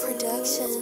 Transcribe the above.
Productions.